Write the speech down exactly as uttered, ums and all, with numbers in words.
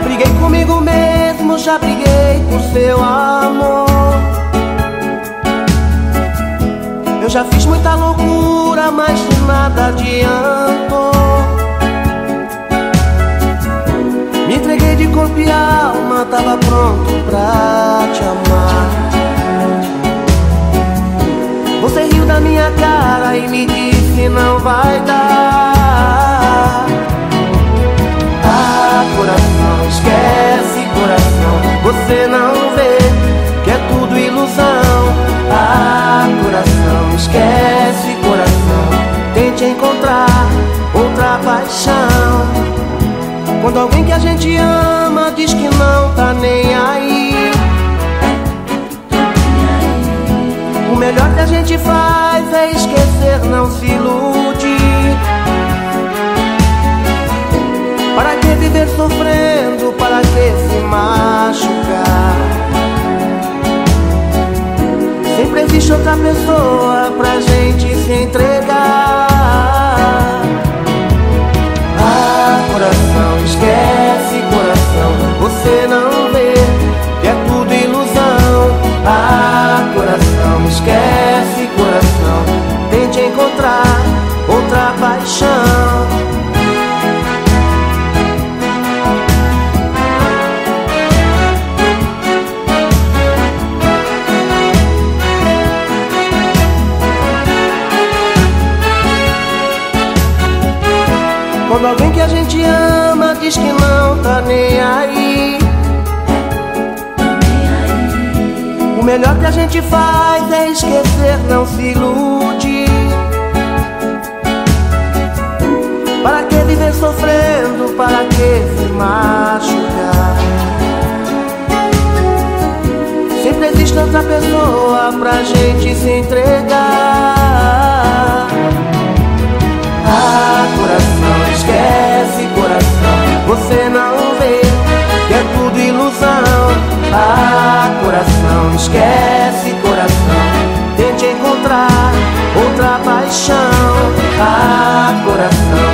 Já briguei comigo mesmo, já briguei por seu amor. Eu já fiz muita loucura, mas de nada adiantou. Me entreguei de corpo e alma, tava pronto pra te amar. Você riu da minha cara e me disse que não vai dar. Ah, coração, esquece, coração, você não vê que é tudo ilusão. Ah, coração, esquece, coração, tente encontrar outra paixão. Quando alguém que a gente ama diz que não tá nem aí, o melhor que a gente faz é esquecer, não se iludir. Para que viver sofrendo, para que se machucar? Sempre existe outra pessoa pra gente se entregar. Ah, coração, esquece, coração, você não vê que é tudo ilusão. Ah, coração, esquece, coração, tente encontrar outra paixão. Quando alguém que a gente ama diz que não tá nem aí, o melhor que a gente faz é esquecer, não se ilude. Para que viver sofrendo, para que se machucar? Sempre existe outra pessoa pra gente se entregar. Ah, coração, esquece, coração, você não vê que é tudo ilusão. Ah, coração, esquece, coração, tente encontrar outra paixão. Ah, coração.